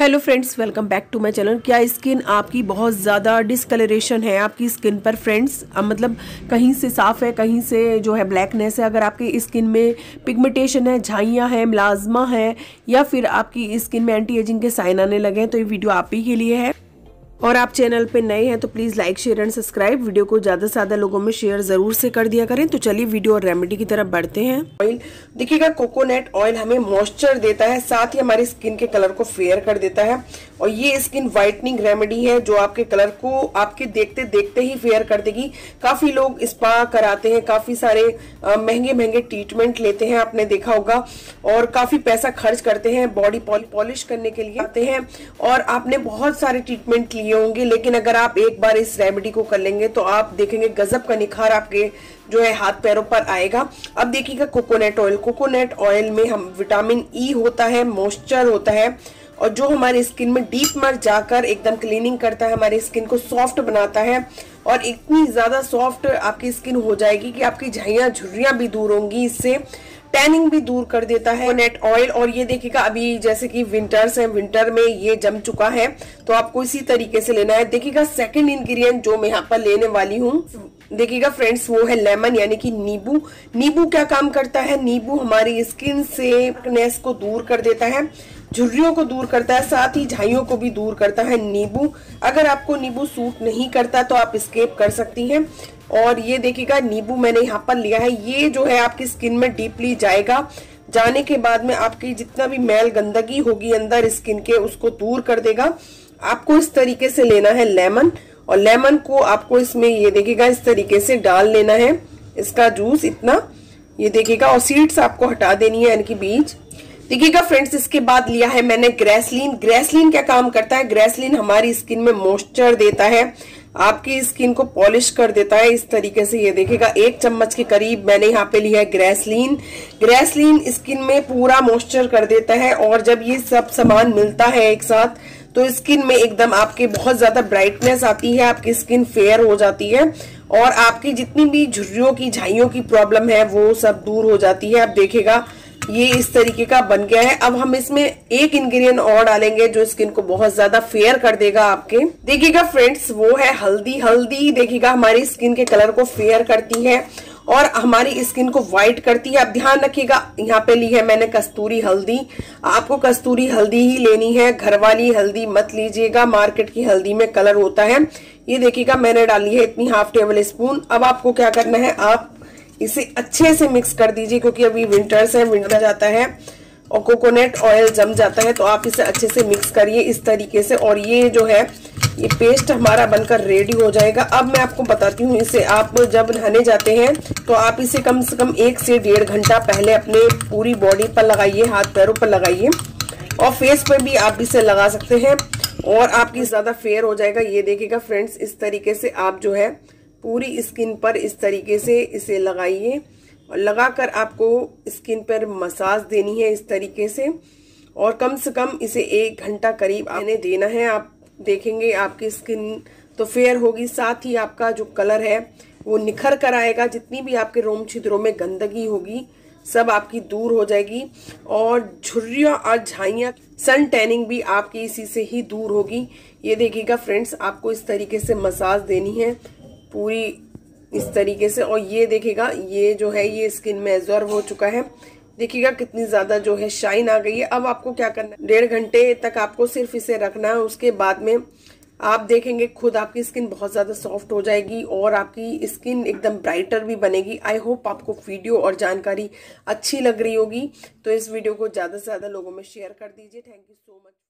Hello friends, welcome back to my channel. क्या skin आपकी बहुत ज़्यादा डिसकलरेशन है आपकी स्किन पर फ्रेंड्स, मतलब कहीं से साफ़ है कहीं से जो है ब्लैकनेस है। अगर आपकी स्किन में पिगमेंटेशन है, झाइयाँ हैं, मुलाजमा है या फिर आपकी स्किन में एंटी एजिंग के साइन आने लगे हैं तो ये वीडियो आप ही के लिए है। और आप चैनल पे नए हैं तो please like share and subscribe, video को ज़्यादा से ज़्यादा लोगों में शेयर ज़रूर से कर दिया करें। तो चलिए वीडियो और रेमेडी की तरफ बढ़ते हैं। ऑयल देखिएगा, कोकोनट ऑयल हमें मॉइस्चर देता है, साथ ही हमारी स्किन के कलर को फेयर कर देता है। और ये स्किन वाइटनिंग रेमेडी है जो आपके कलर को आपके देखते देखते ही फेयर कर देगी। काफ़ी लोग स्पा कराते हैं, काफ़ी सारे महंगे महंगे ट्रीटमेंट लेते हैं, आपने देखा होगा, और काफ़ी पैसा खर्च करते हैं बॉडी पॉलिश करने के लिए आते हैं, और आपने बहुत सारे ट्रीटमेंट होंगे। लेकिन अगर आप एक बार इस रेमेडी को कर लेंगे तो आप देखेंगे गजब का निखार आपके जो है हाथ पैरों पर आएगा। अब देखिएगा कोकोनट ऑयल में हम विटामिन ई होता है, मॉइस्चर होता है, और जो हमारे स्किन में डीप मर जाकर एकदम क्लीनिंग करता है, हमारी स्किन को सॉफ्ट बनाता है। और इतनी ज़्यादा सॉफ्ट आपकी स्किन हो जाएगी कि आपकी झाइयाँ झुर्रियाँ भी दूर होंगी, इससे टैनिंग भी दूर कर देता है कोकोनट ऑयल। और ये देखिएगा, अभी जैसे कि विंटर्स हैं, विंटर में ये जम चुका है तो आपको इसी तरीके से लेना है। देखिएगा सेकंड इंग्रेडिएंट जो मैं यहाँ पर लेने वाली हूँ, देखिएगा फ्रेंड्स, वो है लेमन यानी कि नींबू। नींबू क्या काम करता है? नींबू हमारी स्किन से एक्नेस को दूर कर देता है, झुर्रियों को दूर करता है, साथ ही झाइयों को भी दूर करता है नींबू। अगर आपको नींबू सूट नहीं करता तो आप स्किप कर सकती हैं। और ये देखिएगा नींबू मैंने यहाँ पर लिया है, ये जो है आपकी स्किन में डीपली जाएगा, जाने के बाद में आपकी जितना भी मैल गंदगी होगी अंदर स्किन के उसको दूर कर देगा। आपको इस तरीके से लेना है लेमन, और लेमन को आपको इसमें ये देखिएगा इस तरीके से डाल लेना है, इसका जूस इतना ये देखिएगा, और सीड्स आपको हटा देनी है यानी कि बीज। देखिएगा फ्रेंड्स, इसके बाद लिया है मैंने ग्रेसलीन। ग्रेसलीन क्या काम करता है? ग्रेसलीन हमारी स्किन में मॉइस्चर देता है, आपकी स्किन को पॉलिश कर देता है इस तरीके से। ये देखिएगा 1 चम्मच के करीब मैंने यहाँ पे लिया है ग्रेसलीन। ग्रेसलीन स्किन में पूरा मॉइस्चर कर देता है, और जब ये सब सामान मिलता है एक साथ तो स्किन में एकदम आपके बहुत ज्यादा ब्राइटनेस आती है, आपकी स्किन फेयर हो जाती है, और आपकी जितनी भी झुर्रियों की झाइयों की प्रॉब्लम है वो सब दूर हो जाती है। आप देखिएगा ये इस तरीके का बन गया है। अब हम इसमें एक इंग्रेडिएंट और डालेंगे जो स्किन को बहुत ज्यादा फेयर कर देगा आपके। देखिएगा फ्रेंड्स, वो है हल्दी। हल्दी देखिएगा हमारी स्किन के कलर को फेयर करती है और हमारी स्किन को वाइट करती है। अब ध्यान रखिएगा, यहाँ पे ली है मैंने कस्तूरी हल्दी। आपको कस्तूरी हल्दी ही लेनी है, घर वाली हल्दी मत लीजिएगा, मार्केट की हल्दी में कलर होता है। ये देखिएगा मैंने डाली है इतनी 1/2 टेबल स्पून। अब आपको क्या करना है, आप इसे अच्छे से मिक्स कर दीजिए, क्योंकि अभी विंटर्स है, विंटर जाता है और कोकोनट ऑयल जम जाता है, तो आप इसे अच्छे से मिक्स करिए इस तरीके से। और ये जो है ये पेस्ट हमारा बनकर रेडी हो जाएगा। अब मैं आपको बताती हूँ, इसे आप जब नहाने जाते हैं तो आप इसे कम से कम 1 से 1.5 घंटा पहले अपने पूरी बॉडी पर लगाइए, हाथ पैरों पर लगाइए, और फेस पर भी आप इसे लगा सकते हैं, और आपकी ज़्यादा फेयर हो जाएगा। ये देखिएगा फ्रेंड्स, इस तरीके से आप जो है पूरी स्किन पर इस तरीके से इसे लगाइए, और लगाकर आपको स्किन पर मसाज देनी है इस तरीके से, और कम से कम इसे 1 घंटा करीब आने देना है। आप देखेंगे आपकी स्किन तो फेयर होगी, साथ ही आपका जो कलर है वो निखर कर आएगा, जितनी भी आपके रोम छिद्रों में गंदगी होगी सब आपकी दूर हो जाएगी, और झुर्रियाँ और झाइयाँ सन टैनिंग भी आपकी इसी से ही दूर होगी। ये देखिएगा फ्रेंड्स, आपको इस तरीके से मसाज देनी है पूरी इस तरीके से, और ये देखिएगा ये जो है ये स्किन में एब्जॉर्ब हो चुका है। देखिएगा कितनी ज़्यादा जो है शाइन आ गई है। अब आपको क्या करना है, 1.5 घंटे तक आपको सिर्फ इसे रखना है, उसके बाद में आप देखेंगे खुद आपकी स्किन बहुत ज़्यादा सॉफ्ट हो जाएगी और आपकी स्किन एकदम ब्राइटर भी बनेगी। आई होप आपको वीडियो और जानकारी अच्छी लग रही होगी, तो इस वीडियो को ज़्यादा से ज़्यादा लोगों में शेयर कर दीजिए। Thank you so much.